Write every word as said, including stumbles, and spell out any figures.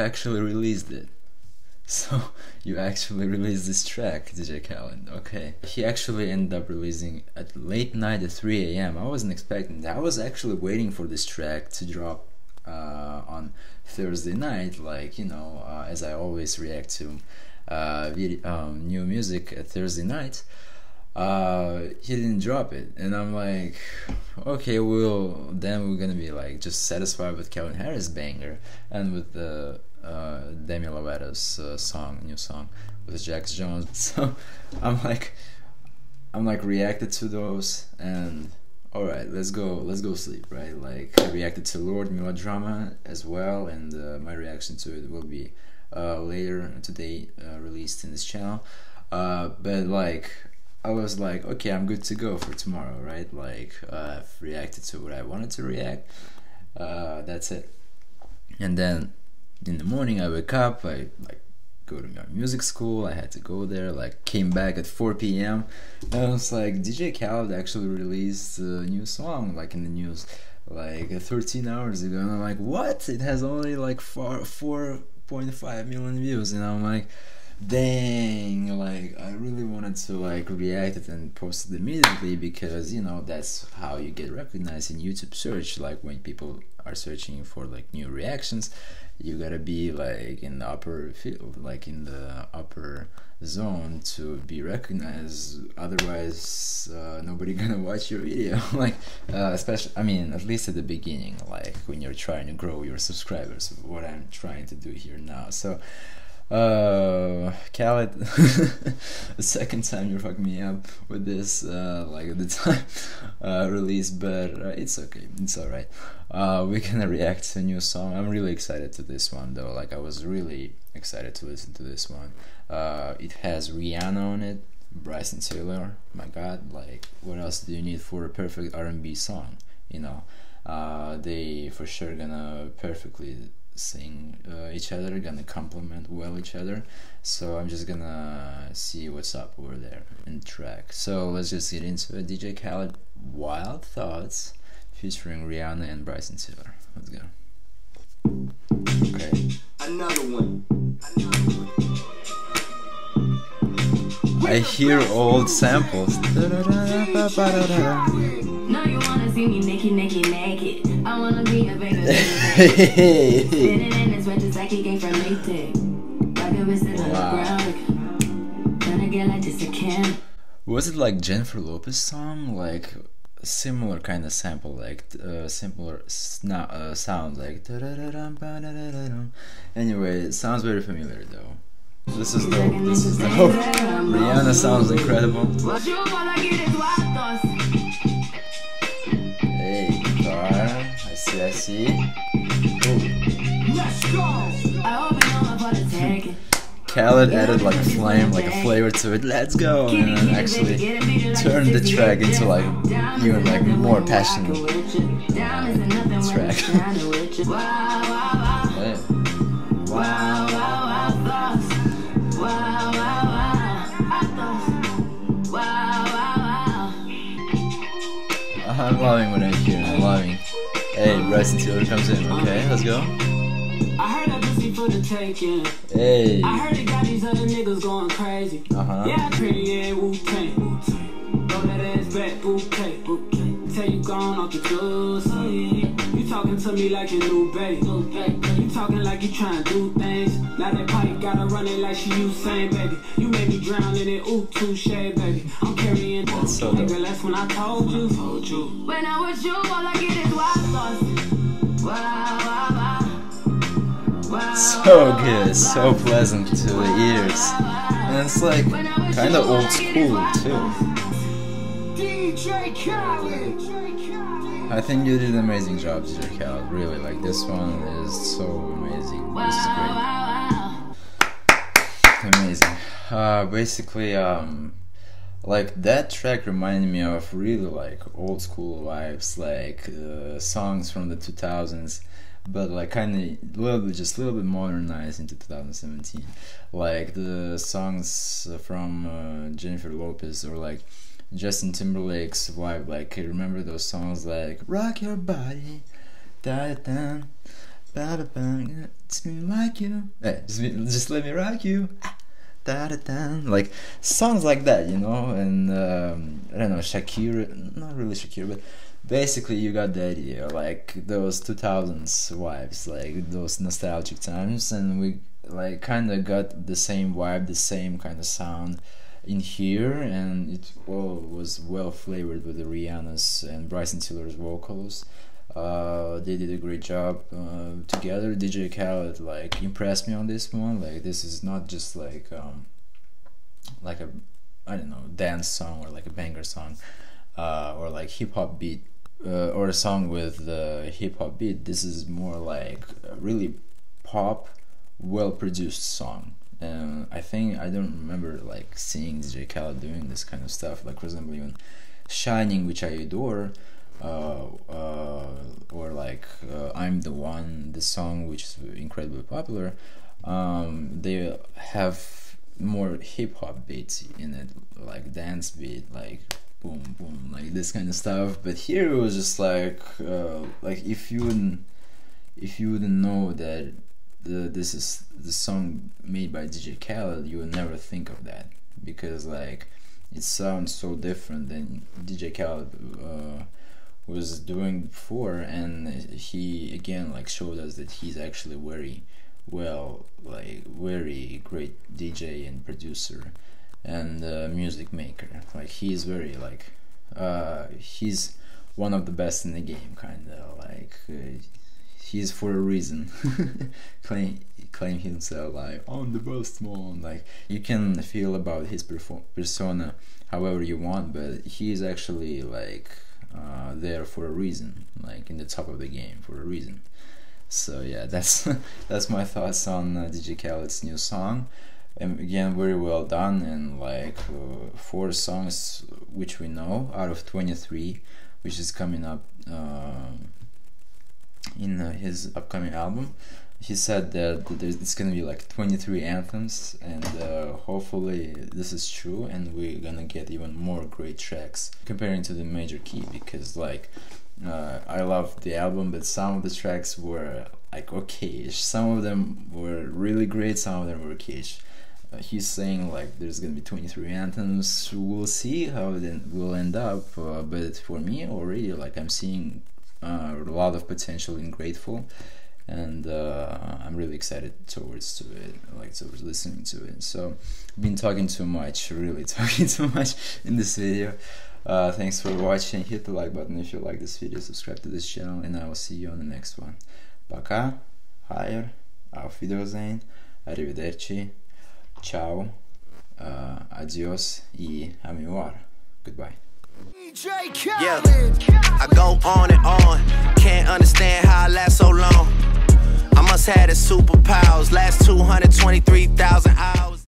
actually released it. So you actually released this track, D J Khaled, okay. He actually ended up releasing at late night at three A M I wasn't expecting that. I was actually waiting for this track to drop uh, on Thursday night, like, you know, uh, as I always react to uh, video, um, new music at Thursday night. Uh, he didn't drop it, and I'm like, okay, well, then we're gonna be like just satisfied with Calvin Harris banger and with the uh, Demi Lovato's uh, song, new song with Jax Jones. So I'm like, I'm like reacted to those, and all right, let's go, let's go sleep, right? Like I reacted to Lord Melodrama as well, and uh, my reaction to it will be uh, later today uh, released in this channel. Uh, but like, I was like, okay, I'm good to go for tomorrow, right? Like, uh, I've reacted to what I wanted to react. Uh, that's it. And then in the morning, I wake up. I like go to my music school. I had to go there. Like, came back at four P M And I was like, D J Khaled actually released a new song, like in the news, like thirteen hours ago. And I'm like, what? It has only like four point five million views. And I'm like, dang, like I really wanted to like react it and post it immediately, because you know that's how you get recognized in YouTube search. Like when people are searching for like new reactions, you gotta be like in the upper field, like in the upper zone to be recognized, otherwise uh, nobody gonna watch your video. Like uh, especially, I mean, at least at the beginning, like when you're trying to grow your subscribers, what I'm trying to do here now. So Uh, Khaled, the second time you fucked me up with this, uh, like at the time uh, release, but uh, it's okay, it's alright. Uh, we're gonna react to a new song. I'm really excited to this one though, like I was really excited to listen to this one. Uh, it has Rihanna on it, Bryson Tiller, my god, like what else do you need for a perfect R and B song, you know? Uh, they for sure gonna perfectly sing uh, each other, gonna compliment well each other, so I'm just gonna see what's up over there in the track. So let's just get into it. D J Khaled, Wild Thoughts, featuring Rihanna and Bryson Tiller. Let's go. Okay. Another one. Another one. I hear old samples. Now you wanna see me naked, naked, naked. I wanna be a baby. Sitting in his wedges like he came from Maytag. Like it was on the ground. Gonna get like this again. Was it like Jennifer Lopez song? Like similar kind of sample, like uh, similar uh, sound, like. Anyway, it sounds very familiar though. This is dope. This is dope. Rihanna sounds incredible. Hey, guitar. I see, I see. Ooh. Khaled added like a flame, like a flavor to it. Let's go! And then actually turned the track into like even like more passionate uh, track. I'm loving what I hear, I'm loving. Hey, Bryson Tiller comes in, okay, let's go. I heard that pussy for the taking. Hey. I heard it got these other niggas going crazy. Uh-huh. Yeah, pretty, yeah, Wu-Tang, Wu-Tang. Throw that ass back, Wu-Tang, Wu-Tang. Tell you gone off the drugs, oh, yeah. You talking to me like your new babe. You talking like you trying to do things. Now that pipe gotta run it like she Usain, baby. You made me drown in it, ooh, touche, baby. I'm carrying that. So girl, that's when I told you, told you. When I was you, all I get is wild thoughts. Wow, wow, wow. So good, so pleasant to the ears. And it's like kind of old school too. D J Khaled. I think you did an amazing job, D J Khaled. Really, like this one is so amazing. This is great. Amazing. Uh, basically, um, like that track reminded me of really like old school vibes, like uh, songs from the two thousands, but like kind of little bit, just a little bit modernized into two thousand seventeen. Like the songs from uh, Jennifer Lopez or like Justin Timberlake's vibe, like I remember those songs like Rock Your Body, da da It's me like you. Hey, just, just let me rock you. Like songs like that, you know, and um, I don't know, Shakira, not really Shakira, but basically you got the idea, like those two thousands vibes, like those nostalgic times, and we like kind of got the same vibe, the same kind of sound in here, and it all was well flavored with the Rihanna's and Bryson Tiller's vocals. Uh, they did a great job uh, together. D J Khaled like impressed me on this one. Like this is not just like um, like a I don't know dance song or like a banger song uh, or like hip hop beat uh, or a song with the uh, hip hop beat. This is more like a really pop, well produced song. And I think I don't remember like seeing D J Khaled doing this kind of stuff. Like for example, even "Shining," which I adore. Uh, uh, or like uh, I'm the One, the song which is incredibly popular, um, they have more hip-hop beats in it, like dance beat, like boom boom, like this kind of stuff. But here it was just like uh, like if you wouldn't if you wouldn't know that the, this is the song made by D J Khaled, you would never think of that, because like it sounds so different than D J Khaled uh, was doing before. And he again like showed us that he's actually very well like very great D J and producer and uh, music maker. Like he's very like uh he's one of the best in the game, kind of like uh, he's for a reason claim claim himself like I'm the best one. Like you can feel about his perform persona however you want, but he is actually like Uh, there for a reason, like in the top of the game for a reason. So yeah, that's that's my thoughts on uh, D J Khaled's new song. And again, very well done, and like uh, four songs which we know out of twenty-three, which is coming up uh, in uh, his upcoming album. He said that there's, it's gonna be like twenty-three anthems, and uh, hopefully this is true, and we're gonna get even more great tracks comparing to the major key, because like uh, I love the album, but some of the tracks were like okay-ish, some of them were really great, some of them were okay-ish. Uh, he's saying like there's gonna be twenty-three anthems, we'll see how it will end up, uh, but for me already like I'm seeing uh, a lot of potential in Grateful. And uh, I'm really excited towards to it, like towards listening to it. So, been talking too much, really talking too much in this video. Uh, thanks for watching. Hit the like button if you like this video. Subscribe to this channel, and I will see you on the next one. Пока, Hayır, auf Wiedersehen, arrivederci, ciao, uh, adios, y amiwar. Goodbye. Yeah, I go on and on. Can't understand how I last so long. I must have the superpowers. Last two hundred twenty-three thousand hours.